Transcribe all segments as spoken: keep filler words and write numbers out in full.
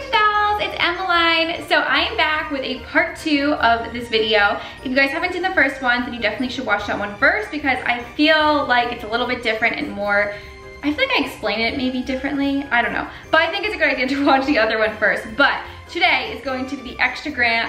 Styles, it's Emmeline. So I am back with a part two of this video. If you guys haven't seen the first one, then you definitely should watch that one first because I feel like it's a little bit different and more, I feel like I explain it maybe differently, I don't know. But I think it's a good idea to watch the other one first. But today is going to be the extra gram,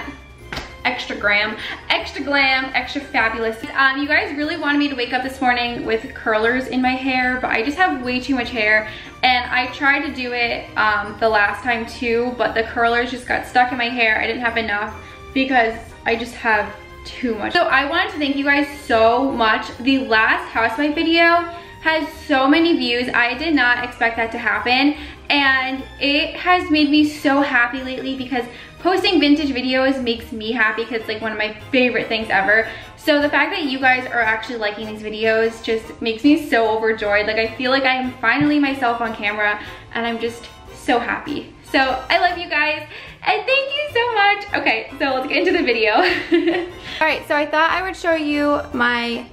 extra gram, extra glam, extra fabulous. Um, you guys really wanted me to wake up this morning with curlers in my hair, but I just have way too much hair. And I tried to do it um, the last time too, but the curlers just got stuck in my hair. I didn't have enough because I just have too much. So I wanted to thank you guys so much. The last housewife video has so many views. I did not expect that to happen. And it has made me so happy lately because posting vintage videos makes me happy because it's like one of my favorite things ever. So the fact that you guys are actually liking these videos just makes me so overjoyed. Like I feel like I am finally myself on camera and I'm just so happy. So I love you guys and thank you so much. Okay, so let's get into the video. All right, so I thought I would show you my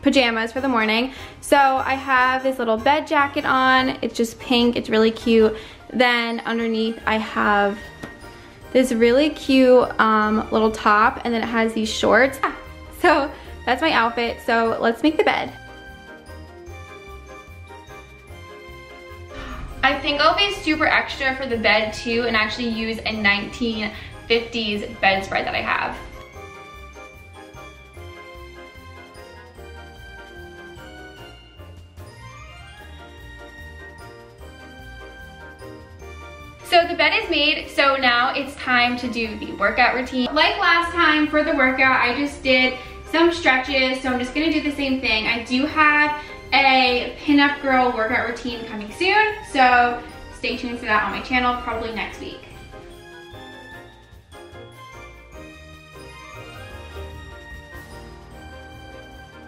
pajamas for the morning. So I have this little bed jacket on. It's just pink, it's really cute. Then underneath I have this really cute um, little top and then it has these shorts. Ah, so that's my outfit. So let's make the bed. I think I'll be super extra for the bed too and actually use a nineteen fifties bedspread that I have. So the bed is made, so now it's time to do the workout routine. Like last time for the workout, I just did some stretches, so I'm just gonna do the same thing. I do have a pinup girl workout routine coming soon, so stay tuned for that on my channel, probably next week.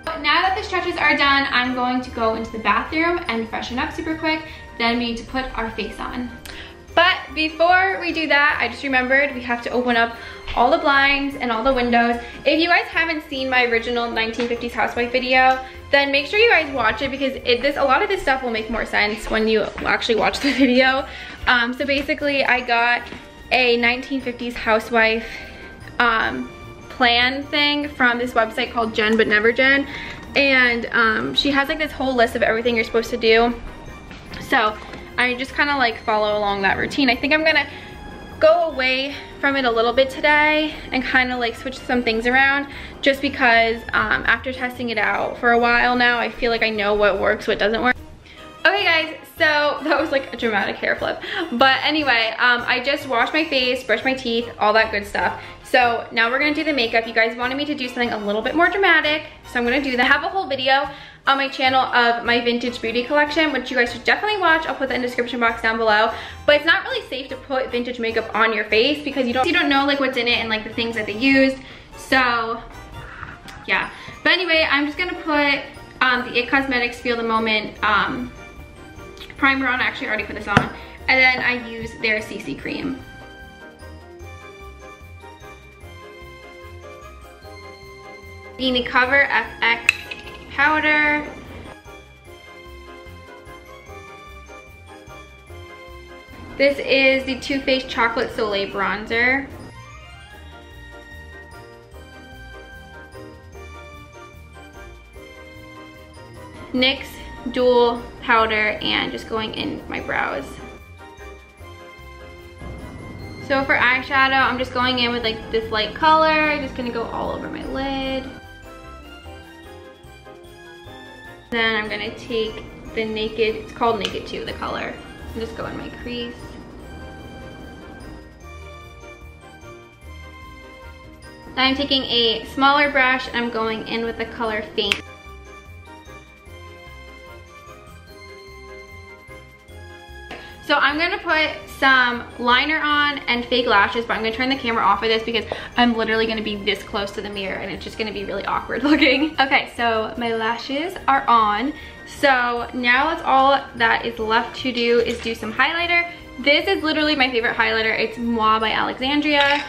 But now that the stretches are done, I'm going to go into the bathroom and freshen up super quick, then we need to put our face on. But before we do that, I just remembered we have to open up all the blinds and all the windows. If you guys haven't seen my original nineteen fifties housewife video, then make sure you guys watch it because it, this, a lot of this stuff will make more sense when you actually watch the video. Um, so basically I got a nineteen fifties housewife um, plan thing from this website called Jen But Never Jen. And um, she has like this whole list of everything you're supposed to do. So I just kind of like follow along that routine. I think I'm gonna go away from it a little bit today and kind of like switch some things around just because um, after testing it out for a while now, I feel like I know what works, what doesn't work. Okay guys, so that was like a dramatic hair flip. But anyway, um, I just washed my face, brushed my teeth, all that good stuff. So now we're gonna do the makeup. You guys wanted me to do something a little bit more dramatic, so I'm gonna do that. I have a whole video on my channel of my vintage beauty collection, which you guys should definitely watch. I'll put that in the description box down below. But it's not really safe to put vintage makeup on your face because you don't you don't know like what's in it and like the things that they used. So yeah. But anyway, I'm just gonna put um, the It Cosmetics Feel the Moment um, primer on. I actually already put this on, and then I use their C C cream. The Cover F X powder. This is the Too Faced Chocolate Soleil Bronzer. N Y X Dual Powder, and just going in my brows. So for eyeshadow, I'm just going in with like this light color. I'm just gonna go all over my lid. Then I'm gonna take the Naked, it's called Naked two, the color, and just go in my crease. Then I'm taking a smaller brush and I'm going in with the color Faint. So I'm gonna put some liner on and fake lashes, but I'm gonna turn the camera off of this because I'm literally gonna be this close to the mirror and it's just gonna be really awkward looking. Okay, so my lashes are on. So now that's all that is left to do is do some highlighter. This is literally my favorite highlighter. It's Moi by Alexandria.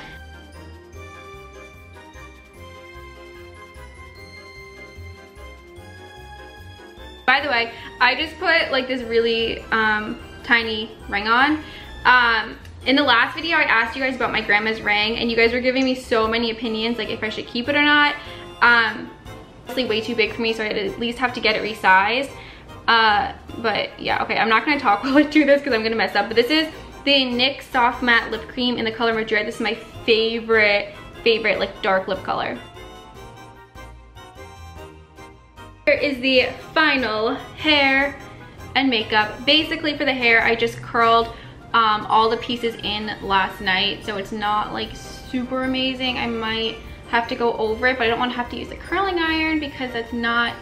By the way, I just put like this really um, tiny ring on. Um, In the last video, I asked you guys about my grandma's ring, and you guys were giving me so many opinions, like if I should keep it or not. Um, honestly, way too big for me, so I at least have to get it resized. Uh, but yeah, okay, I'm not gonna talk while I do this because I'm gonna mess up. But this is the N Y X Soft Matte Lip Cream in the color Madrid. This is my favorite, favorite like dark lip color. Here is the final hair and makeup. Basically for the hair, I just curled um, all the pieces in last night, so it's not like super amazing. I might have to go over it, but I don't want to have to use a curling iron because that's not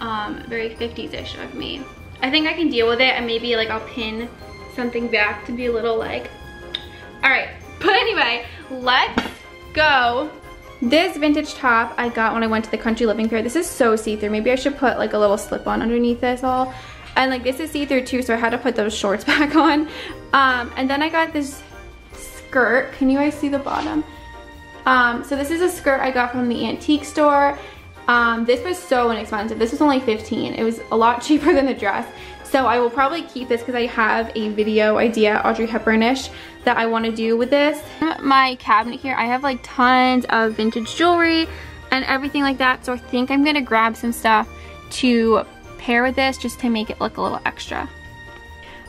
um, very fifties-ish of me. I think I can deal with it, and maybe like I'll pin something back to be a little like, all right. But anyway, let's go. This vintage top I got when I went to the Country Living Fair. This is so see-through. Maybe I should put like a little slip-on underneath this all. And like this is see-through too, so I had to put those shorts back on. Um, and then I got this skirt. Can you guys see the bottom? Um, so this is a skirt I got from the antique store. Um, this was so inexpensive. This was only fifteen dollars. It was a lot cheaper than the dress. So I will probably keep this because I have a video idea, Audrey Hepburn-ish, that I want to do with this. My cabinet here, I have like tons of vintage jewelry and everything like that. So I think I'm going to grab some stuff to pair with this just to make it look a little extra.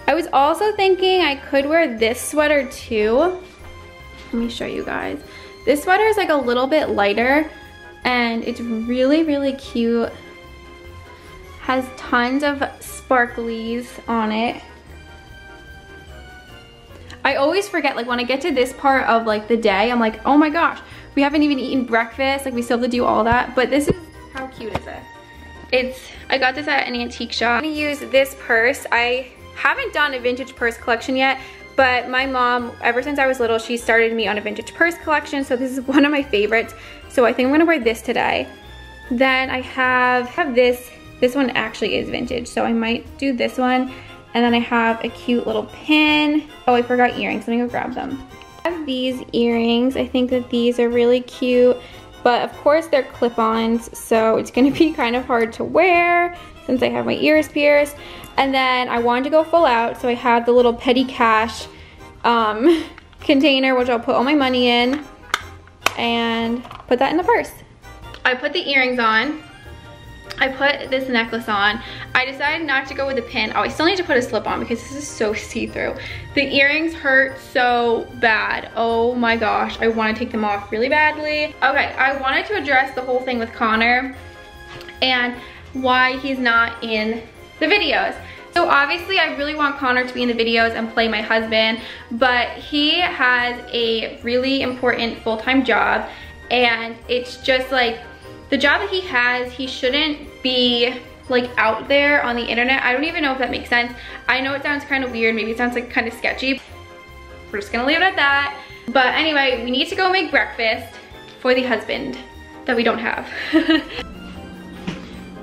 I was also thinking I could wear this sweater too. Let me show you guys. This sweater is like a little bit lighter and it's really, really cute. Has tons of sparklies on it. I always forget, like when I get to this part of like the day, I'm like, oh my gosh, we haven't even eaten breakfast, like we still have to do all that. But this is, how cute is this? It's, I got this at an antique shop. I'm gonna use this purse. I haven't done a vintage purse collection yet, but my mom, ever since I was little, she started me on a vintage purse collection, so this is one of my favorites. So I think I'm gonna wear this today. Then I have, have this, this one actually is vintage, so I might do this one. And then I have a cute little pin. Oh, I forgot earrings, let me go grab them. I have these earrings. I think that these are really cute, but of course they're clip-ons, so it's gonna be kind of hard to wear since I have my ears pierced. And then I wanted to go full out, so I have the little petty cash um, container, which I'll put all my money in and put that in the purse. I put the earrings on. I put this necklace on. I decided not to go with a pin. Oh, I still need to put a slip on because this is so see-through. The earrings hurt so bad. Oh my gosh, I want to take them off really badly. Okay, I wanted to address the whole thing with Connor and why he's not in the videos. So obviously I really want Connor to be in the videos and play my husband, but he has a really important full-time job, and it's just like, the job that he has, he shouldn't be like out there on the internet. I don't even know if that makes sense. I know it sounds kind of weird, maybe it sounds like kind of sketchy. We're just gonna leave it at that. But anyway, we need to go make breakfast for the husband that we don't have.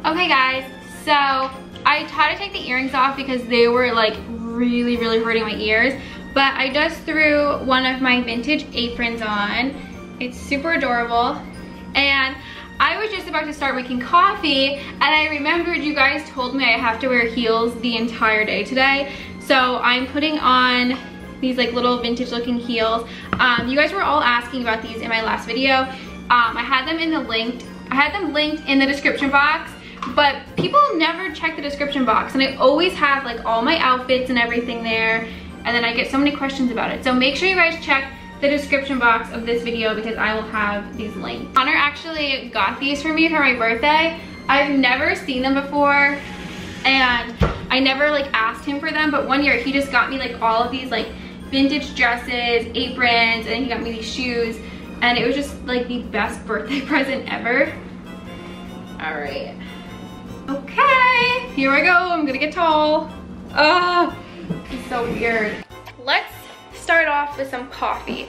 Okay guys, so I tried to take the earrings off because they were like really, really hurting my ears. But I just threw one of my vintage aprons on. It's super adorable. And I was just about to start making coffee, and I remembered you guys told me I have to wear heels the entire day today. So I'm putting on these like little vintage looking heels. Um, you guys were all asking about these in my last video. Um, I had them in the linked, I had them linked in the description box, but people never check the description box, and I always have like all my outfits and everything there, and then I get so many questions about it. So make sure you guys check the description box of this video because I will have these links. Connor actually got these for me for my birthday. I've never seen them before, and I never like asked him for them, but one year he just got me like all of these like vintage dresses, aprons, and he got me these shoes, and it was just like the best birthday present ever. All right. Okay, here I go, I'm gonna get tall. Ah, oh, it's so weird. Let's start off with some coffee.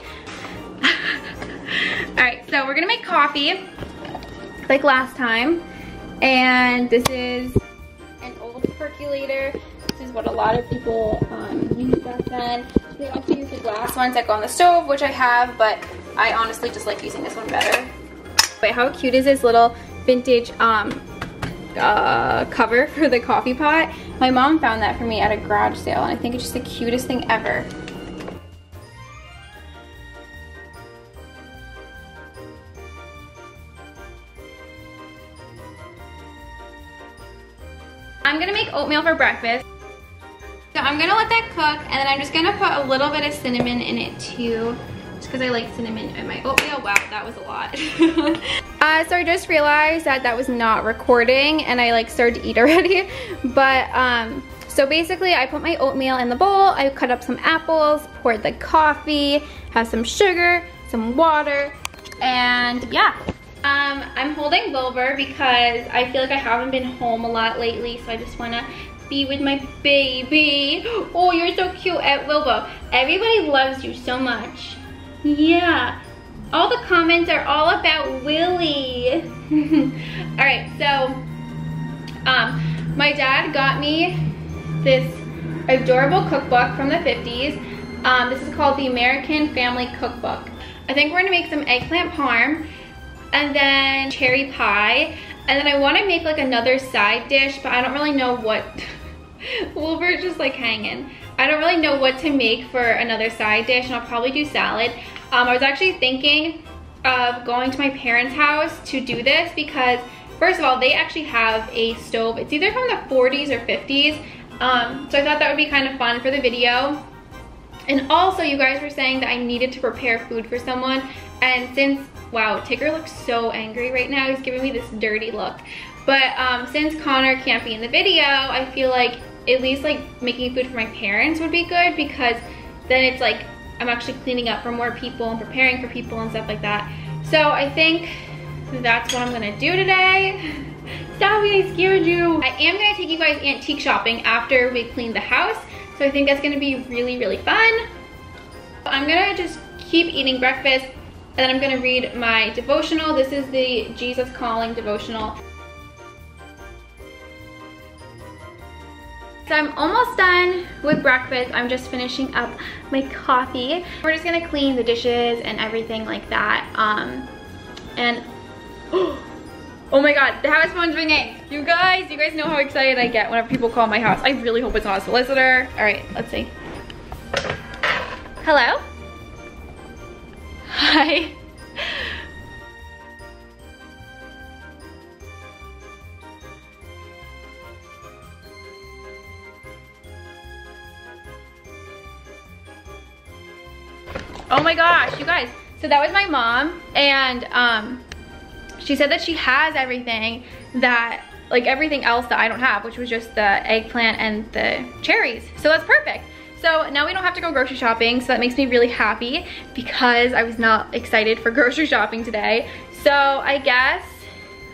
All right, so we're gonna make coffee like last time, and this is an old percolator. This is what a lot of people um, used back then. They also use the glass ones that go on the stove, which I have, but I honestly just like using this one better. But how cute is this little vintage um, uh, cover for the coffee pot? My mom found that for me at a garage sale, and I think it's just the cutest thing ever. make oatmeal for breakfast. So I'm gonna let that cook, and then I'm just gonna put a little bit of cinnamon in it too, just because I like cinnamon in my oatmeal. Wow, that was a lot. uh, so I just realized that that was not recording, and I like started to eat already. But um, so basically I put my oatmeal in the bowl, I cut up some apples, poured the coffee, have some sugar, some water, and yeah. Um, I'm holding Wilbur because I feel like I haven't been home a lot lately, so I just wanna be with my baby. Oh, you're so cute, at Wilbur. Everybody loves you so much. Yeah. All the comments are all about Willie. Alright, so um, my dad got me this adorable cookbook from the fifties. Um, this is called the American Family Cookbook. I think we're gonna make some eggplant parm, and then cherry pie, and then I want to make like another side dish, but I don't really know what. Wilbur's just like hanging. I don't really know what to make for another side dish, and I'll probably do salad. Um, I was actually thinking of going to my parents' house to do this because, first of all, they actually have a stove. It's either from the forties or fifties, um, so I thought that would be kind of fun for the video. And also, you guys were saying that I needed to prepare food for someone, and since wow, Tigger looks so angry right now. He's giving me this dirty look. But um, since Connor can't be in the video, I feel like at least like making food for my parents would be good, because then it's like I'm actually cleaning up for more people and preparing for people and stuff like that. So I think that's what I'm gonna do today. Stop me, I scared you. I am gonna take you guys antique shopping after we clean the house. So I think that's gonna be really, really fun. I'm gonna just keep eating breakfast, and then I'm gonna read my devotional. This is the Jesus Calling devotional. So I'm almost done with breakfast. I'm just finishing up my coffee. We're just gonna clean the dishes and everything like that. Um, and, oh my God, the house phone's ringing. You guys, you guys know how excited I get whenever people call my house. I really hope it's not a solicitor. All right, let's see. Hello? Hi. Oh my gosh, you guys. So that was my mom, and um, she said that she has everything that, like everything else that I don't have, which was just the eggplant and the cherries. So that's perfect. So now we don't have to go grocery shopping, so that makes me really happy because I was not excited for grocery shopping today. So I guess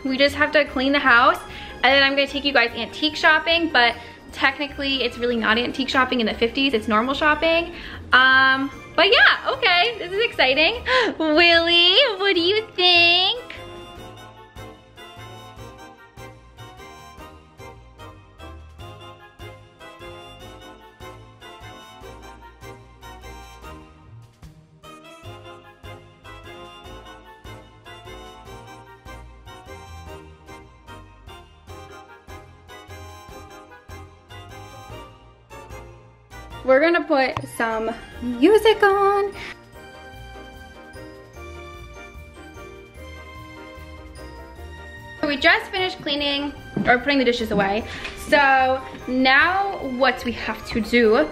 we just have to clean the house, and then I'm gonna take you guys antique shopping, but technically it's really not antique shopping in the fifties, it's normal shopping. Um, but yeah, okay, this is exciting. Willie, what do you think? We're gonna put some music on. We just finished cleaning, or putting the dishes away. So now what we have to do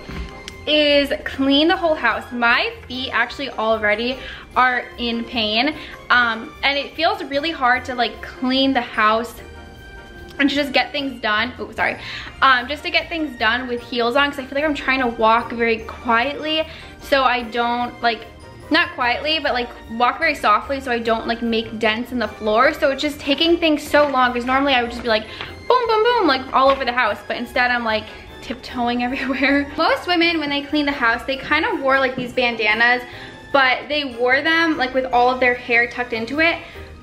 is clean the whole house. My feet actually already are in pain. Um, and it feels really hard to like clean the house and to just get things done, oh sorry, um, just to get things done with heels on, because I feel like I'm trying to walk very quietly, so I don't like, not quietly, but like walk very softly so I don't like make dents in the floor. So it's just taking things so long, because normally I would just be like boom, boom, boom, like all over the house, but instead I'm like tiptoeing everywhere. Most women, when they clean the house, they kind of wore like these bandanas, but they wore them like with all of their hair tucked into it.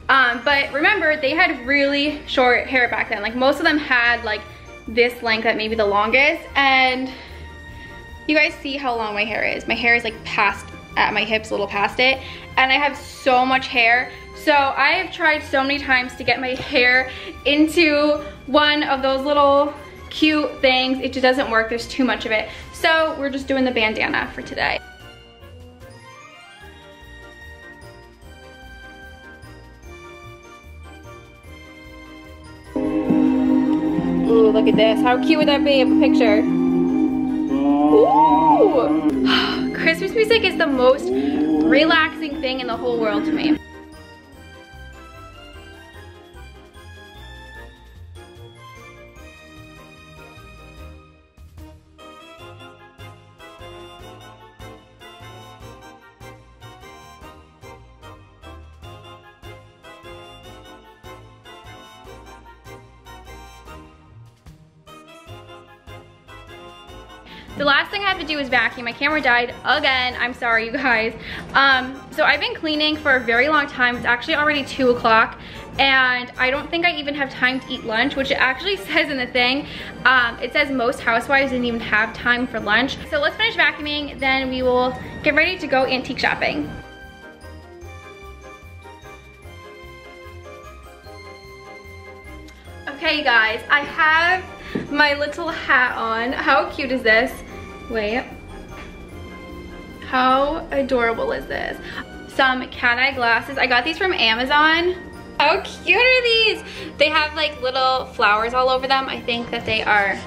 Um, but remember, they had really short hair back then. Like most of them had like this length at maybe the longest, and you guys see how long my hair is. My hair is like past, at my hips, a little past it, and I have so much hair. So I have tried so many times to get my hair into one of those little cute things. It just doesn't work, there's too much of it. So we're just doing the bandana for today. Look at this. How cute would that be in a picture? Ooh! Christmas music is the most relaxing thing in the whole world to me. The last thing I have to do is vacuum. My camera died again. I'm sorry, you guys. Um, so I've been cleaning for a very long time. It's actually already two o'clock, and I don't think I even have time to eat lunch, which it actually says in the thing. Um, it says most housewives didn't even have time for lunch. So let's finish vacuuming, then we will get ready to go antique shopping. Okay, you guys, I have my little hat on. How cute is this? Wait, how adorable is this? Some cat eye glasses. I got these from Amazon. How cute are these? They have like little flowers all over them. I think that they are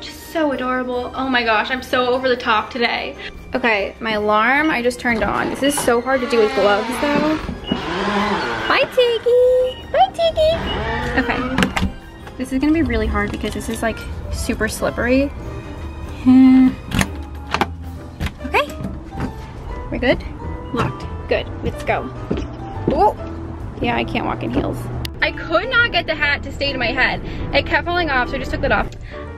just so adorable. Oh my gosh, I'm so over the top today. Okay, my alarm I just turned on. This is so hard to do with gloves though. Bye, Tiggy. Bye, Tiggy. Okay. This is gonna be really hard because this is like super slippery. Hmm. Okay, we're good? Locked, good, let's go. Oh, yeah, I can't walk in heels. I could not get the hat to stay to my head. It kept falling off, so I just took it off.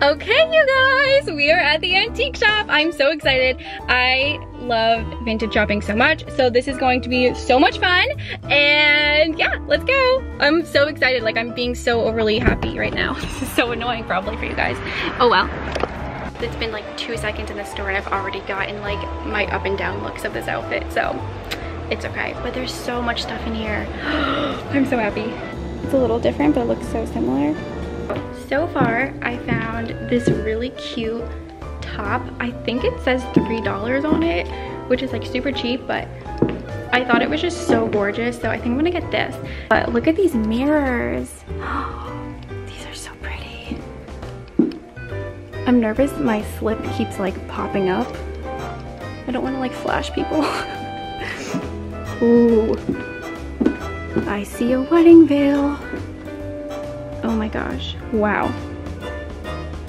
Okay, you guys, we are at the antique shop. I'm so excited. I love vintage shopping so much, so this is going to be so much fun, and yeah, let's go. I'm so excited. Like, I'm being so overly happy right now. This is so annoying probably for you guys. Oh well. It's been like two seconds in the store and I've already gotten like my up and down looks of this outfit, so it's okay. But there's so much stuff in here. I'm so happy. It's a little different, but it looks so similar. So far, I found this really cute top. I think it says three dollars on it, which is like super cheap, but I thought it was just so gorgeous, so I think I'm gonna get this. But look at these mirrors. These are so pretty. I'm nervous my slip keeps like popping up. I don't want to like flash people. Ooh. I see a wedding veil. Oh my gosh. Wow.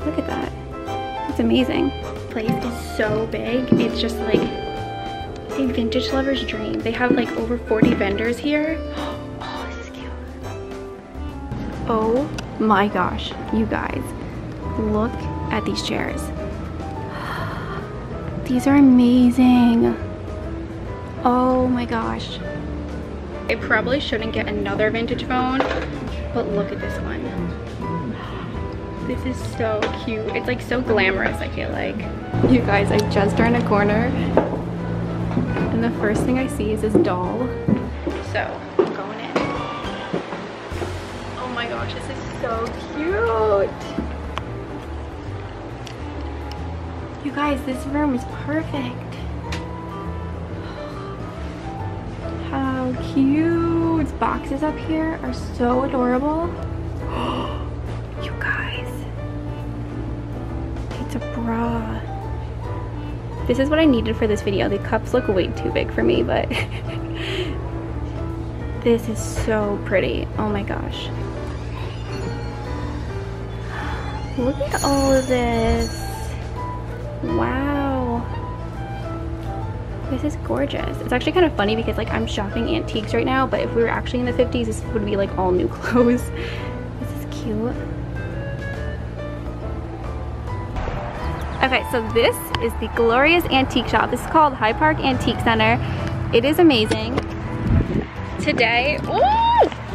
Look at that. It's amazing. This place is so big. It's just like a vintage lover's dream. They have like over forty vendors here. Oh, this is cute. Oh my gosh, you guys. Look at these chairs. These are amazing. Oh my gosh. I probably shouldn't get another vintage phone, but look at this one. This is so cute. It's like so glamorous, I feel like. You guys, I just turned a corner and the first thing I see is this doll. So, I'm going in. Oh my gosh, this is so cute. You guys, this room is perfect. How cute. Boxes up here are so adorable. You guys. It's a bra. This is what I needed for this video. The cups look way too big for me, but this is so pretty. Oh my gosh. Look at all of this. Wow. This is gorgeous. It's actually kind of funny because like I'm shopping antiques right now, but if we were actually in the fifties, this would be like all new clothes. This is cute. Okay, so this is the glorious antique shop. This is called High Park Antique Center. It is amazing. Today, ooh!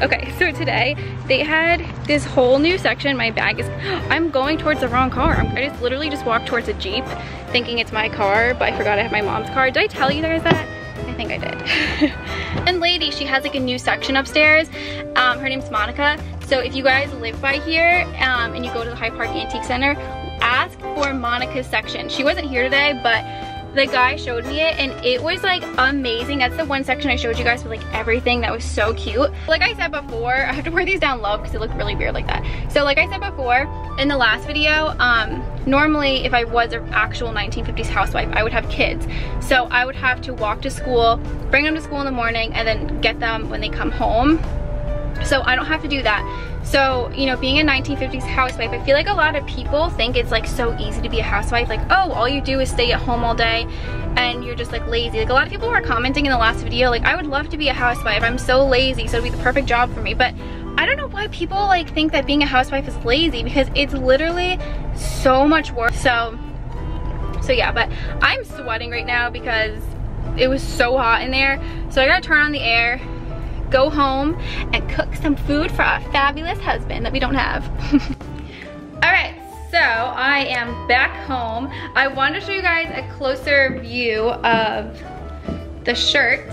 Okay, so today they had this whole new section. My bag is, I'm going towards the wrong car. I just literally just walked towards a Jeep thinking it's my car, but I forgot I have my mom's car. Did I tell you guys that? I think I did. And lady, she has like a new section upstairs. Um, her name's Monica. So if you guys live by here um, and you go to the High Park Antique Center, ask for Monica's section. She wasn't here today, but the guy showed me it and it was like amazing. That's the one section I showed you guys with like everything that was so cute. Like I said before, I have to wear these down low because they look really weird like that. So like I said before in the last video, um, normally if I was an actual nineteen fifties housewife, I would have kids. So I would have to walk to school, bring them to school in the morning and then get them when they come home. So I don't have to do that. So, you know, being a nineteen fifties housewife, I feel like a lot of people think it's like so easy to be a housewife. Like, oh, all you do is stay at home all day and you're just like lazy. Like a lot of people were commenting in the last video, like, I would love to be a housewife. I'm so lazy, so it'd be the perfect job for me. But I don't know why people like think that being a housewife is lazy, because it's literally so much work. So, so yeah, but I'm sweating right now because it was so hot in there. So I gotta turn on the air, go home and cook some food for our fabulous husband that we don't have. All right, so I am back home. I wanted to show you guys a closer view of the shirt.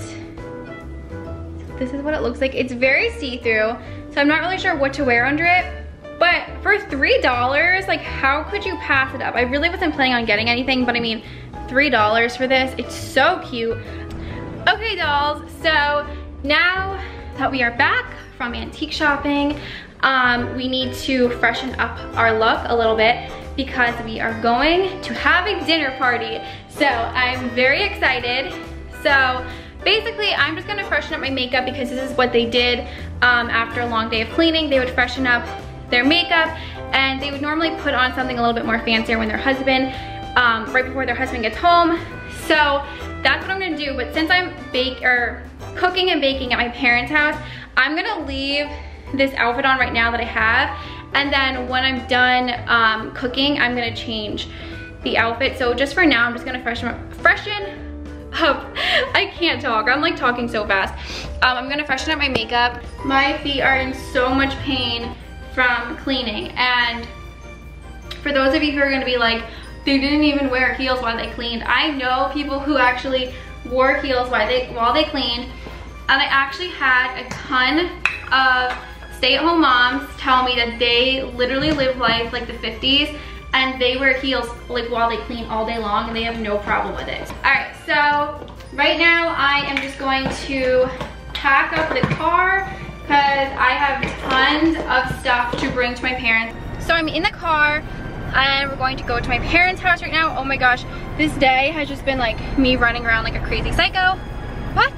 This is what it looks like. It's very see-through, so I'm not really sure what to wear under it, but for three dollars, like, how could you pass it up? I really wasn't planning on getting anything, but I mean, three dollars for this, it's so cute. Okay, dolls, so now that we are back from antique shopping, um, we need to freshen up our look a little bit because we are going to have a dinner party. So I'm very excited. So basically, I'm just gonna freshen up my makeup because this is what they did um, after a long day of cleaning. They would freshen up their makeup and they would normally put on something a little bit more fancier when their husband, um, right before their husband gets home. So that's what I'm gonna do, but since I'm bake or cooking and baking at my parents' house, I'm gonna leave this outfit on right now that I have, and then when I'm done um, cooking, I'm gonna change the outfit. So just for now, I'm just gonna freshen up, freshen up. I can't talk, I'm like talking so fast. Um, I'm gonna freshen up my makeup. My feet are in so much pain from cleaning, and for those of you who are gonna be like, they didn't even wear heels while they cleaned. I know people who actually wore heels while they while they cleaned, and I actually had a ton of stay-at-home moms tell me that they literally live life like the fifties, and they wear heels like while they clean all day long, and they have no problem with it. All right, so right now I am just going to pack up the car because I have tons of stuff to bring to my parents. So I'm in the car, and we're going to go to my parents' house right now. Oh my gosh, this day has just been like me running around like a crazy psycho, but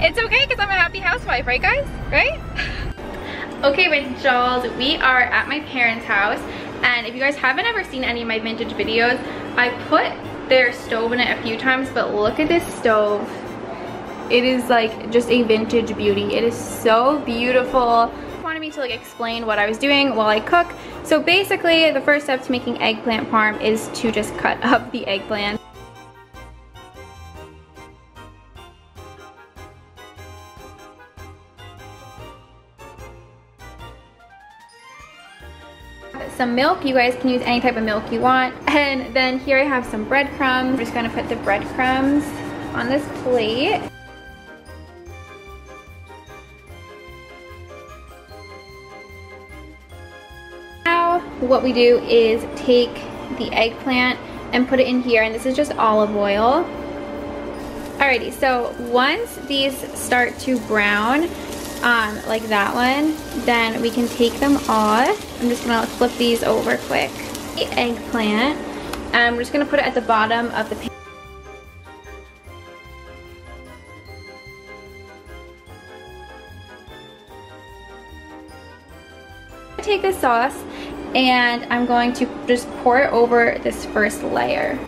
it's okay because I'm a happy housewife, right guys, right? Okay, vintage dolls, we are at my parents' house, and if you guys haven't ever seen any of my vintage videos, I put their stove in it a few times, but look at this stove. It is like just a vintage beauty. It is so beautiful. Wanted me to like explain what I was doing while I cook. So basically, the first step to making eggplant parm is to just cut up the eggplant. Some milk, you guys can use any type of milk you want. And then here I have some breadcrumbs. I'm just gonna put the breadcrumbs on this plate. What we do is take the eggplant and put it in here, and this is just olive oil. Alrighty, so once these start to brown, um, like that one, then we can take them off. I'm just gonna flip these over quick. The eggplant, and we're just gonna put it at the bottom of the pan. Take the sauce, and I'm going to just pour it over this first layer.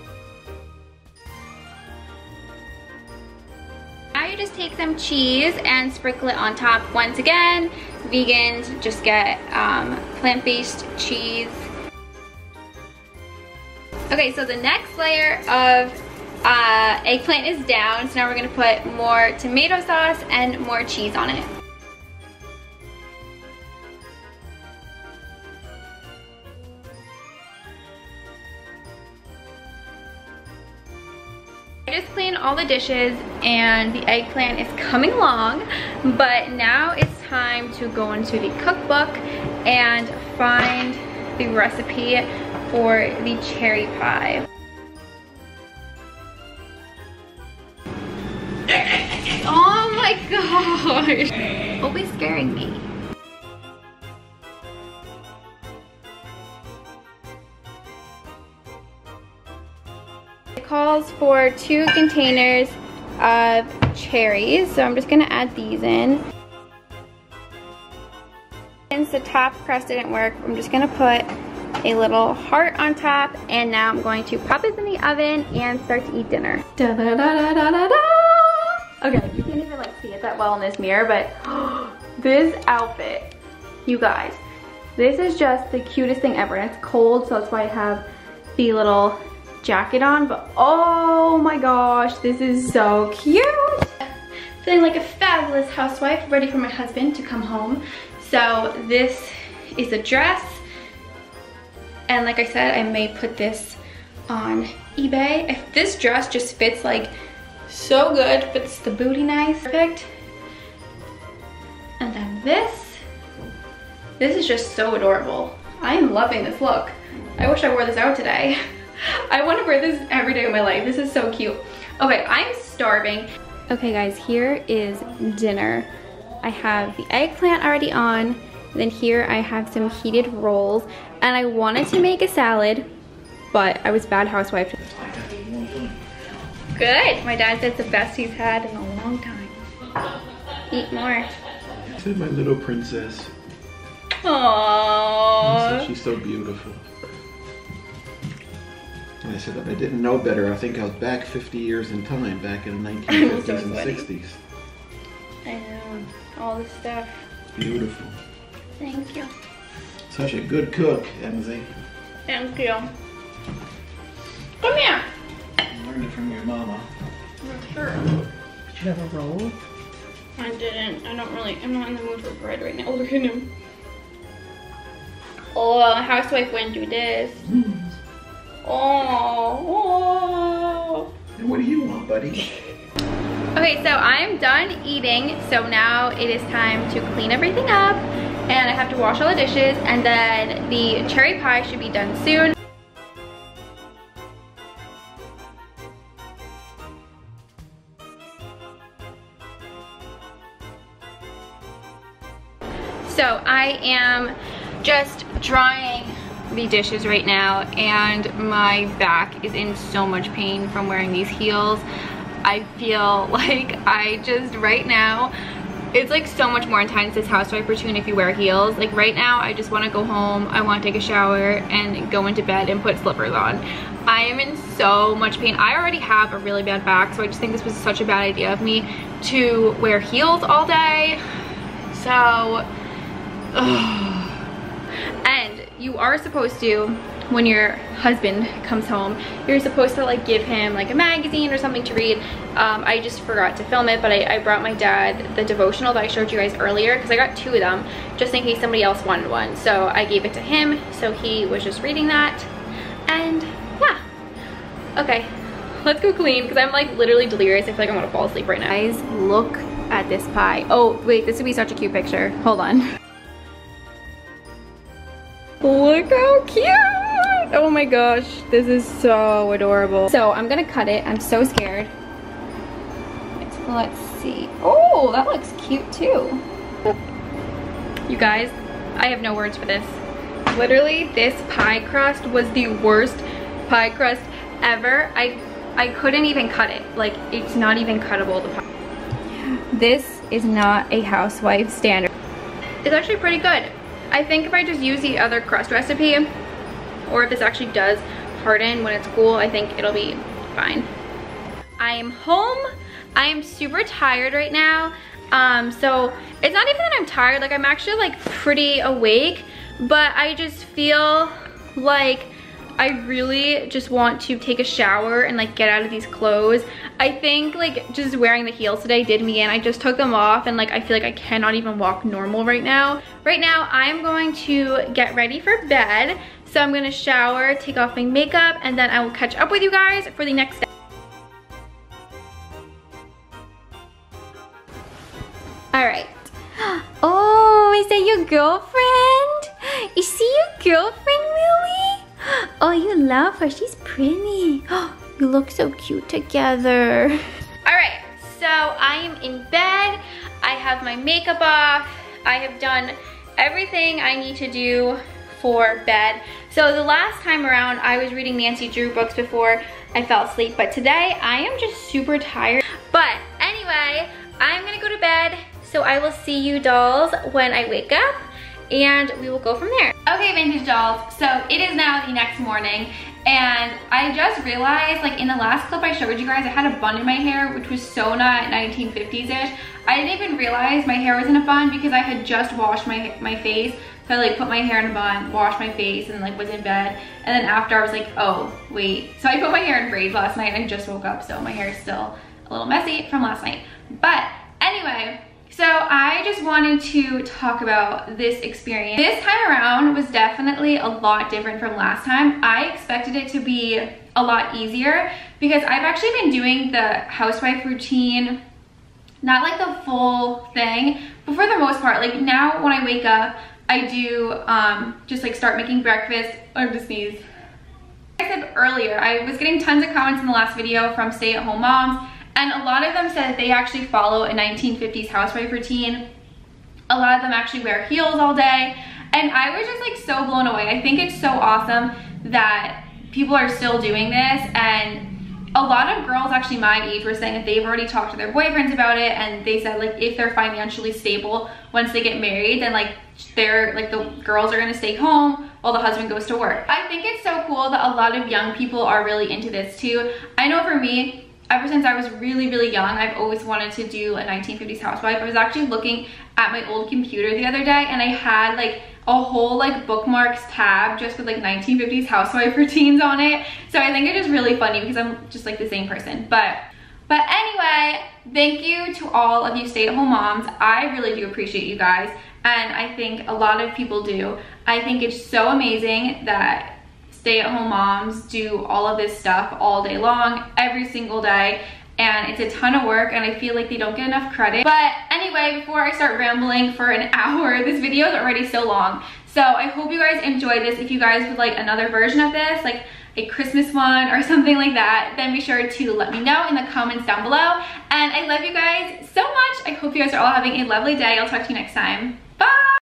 Now you just take some cheese and sprinkle it on top. Once again, vegans just get um, plant-based cheese. Okay, so the next layer of uh, eggplant is down, so now we're gonna put more tomato sauce and more cheese on it. All the dishes and the eggplant is coming along, but now it's time to go into the cookbook and find the recipe for the cherry pie. my gosh. Always scaring me. It calls for two containers of cherries, so I'm just gonna add these in. Since the top crust didn't work, I'm just gonna put a little heart on top, and now I'm going to pop this in the oven and start to eat dinner. Da, da, da, da, da, da, da. Okay, you can't even like see it that well in this mirror, but oh, this outfit, you guys, this is just the cutest thing ever. And it's cold, so that's why I have the little jacket on, but oh my gosh, this is so cute. Feeling like a fabulous housewife, ready for my husband to come home. So this is the dress. And like I said, I may put this on eBay. If this dress just fits like so good, fits the booty nice, perfect. And then this, this is just so adorable. I am loving this look. I wish I wore this out today. I want to wear this every day of my life. This is so cute. Okay, I'm starving. Okay guys, here is dinner. I have the eggplant already on. Then here I have some heated rolls, and I wanted to make a salad, but I was bad housewife. Good, my dad said it's the best he's had in a long time. Eat more. I said my little princess. Aww. She's so beautiful. And I said, if I didn't know better, I think I was back fifty years in time, back in the nineteen fifties so and sixties. I know, all this stuff. Beautiful. Thank you. Such a good cook, Emzy. Thank you. Come here. I learned it from your mama. I'm sure. Did you have a roll? I didn't. I don't really, I'm not in the mood for bread right now. Look at him. Oh, a housewife wouldn't do this. Mm. Oh, oh. And what do you want, buddy? Okay, so I'm done eating. So now it is time to clean everything up. And I have to wash all the dishes, and then the cherry pie should be done soon. So I am just drying the dishes right now, and my back is in so much pain from wearing these heels. I feel like I just right now, it's like so much more intense, this housewife routine if you wear heels. Like right now, I just wanna go home, I wanna take a shower and go into bed and put slippers on. I am in so much pain. I already have a really bad back, so I just think this was such a bad idea of me to wear heels all day. So, ugh. And you are supposed to, when your husband comes home, you're supposed to like give him like a magazine or something to read. um I just forgot to film it, but I, I brought my dad the devotional that I showed you guys earlier, because I got two of them just in case somebody else wanted one, so I gave it to him, so he was just reading that. And yeah, okay, let's go clean, because I'm like literally delirious. I feel like I'm gonna fall asleep right now. Guys, look at this pie. Oh wait, this would be such a cute picture, hold on. Look how cute. Oh my gosh, this is so adorable. So I'm gonna cut it, I'm so scared. Let's see. Oh, that looks cute too. You guys, I have no words for this. Literally, this pie crust was the worst pie crust ever. I, I couldn't even cut it. Like, it's not even cuttable, the pie. This is not a housewife standard. It's actually pretty good. I think if I just use the other crust recipe, or if this actually does harden when it's cool, I think it'll be fine. I am home. I am super tired right now. Um, so it's not even that I'm tired, like I'm actually like pretty awake, but I just feel like I really just want to take a shower and like get out of these clothes. I think like just wearing the heels today did me in. I just took them off and like I feel like I cannot even walk normal right now. Right now I'm going to get ready for bed. So I'm gonna shower, take off my makeup, and then I will catch up with you guys for the next day. All right. Oh, is that your girlfriend? Is she your girlfriend, Lily? Oh, you love her, she's pretty. Oh, you look so cute together. All right, so I am in bed. I have my makeup off. I have done everything I need to do for bed. So the last time around, I was reading Nancy Drew books before I fell asleep, but today I am just super tired. But anyway, I'm gonna go to bed. So I will see you dolls when I wake up, and we will go from there. Okay, vintage dolls, so it is now the next morning, and I just realized, like in the last clip I showed you guys, I had a bun in my hair, which was so not nineteen fifties-ish. I didn't even realize my hair was in a bun because I had just washed my, my face. So I like put my hair in a bun, washed my face, and like was in bed. And then after I was like, oh, wait. So I put my hair in braids last night, and I just woke up, so my hair is still a little messy from last night. But anyway, so I just wanted to talk about this experience. This time around was definitely a lot different from last time. I expected it to be a lot easier because I've actually been doing the housewife routine, not like the full thing, but for the most part. Like now when I wake up, I do um, just like start making breakfast. I'm gonna sneeze. Like I said earlier, I was getting tons of comments in the last video from stay-at-home moms. And a lot of them said that they actually follow a nineteen fifties housewife routine. A lot of them actually wear heels all day. And I was just like so blown away. I think it's so awesome that people are still doing this. And a lot of girls actually my age were saying that they've already talked to their boyfriends about it. And they said like if they're financially stable once they get married, then like they're like the girls are gonna stay home while the husband goes to work. I think it's so cool that a lot of young people are really into this too. I know for me, ever since I was really, really young, I've always wanted to do a nineteen fifties housewife. I was actually looking at my old computer the other day, and I had like a whole like bookmarks tab just with like nineteen fifties housewife routines on it. So I think it is really funny because I'm just like the same person. But but anyway, thank you to all of you stay-at-home moms. I really do appreciate you guys, and I think a lot of people do. I think it's so amazing that stay-at-home moms do all of this stuff all day long, every single day, and it's a ton of work, and I feel like they don't get enough credit. But anyway, before I start rambling for an hour, this video is already so long, so I hope you guys enjoyed this. If you guys would like another version of this, like a Christmas one or something like that, then be sure to let me know in the comments down below. And I love you guys so much. I hope you guys are all having a lovely day. I'll talk to you next time. Bye!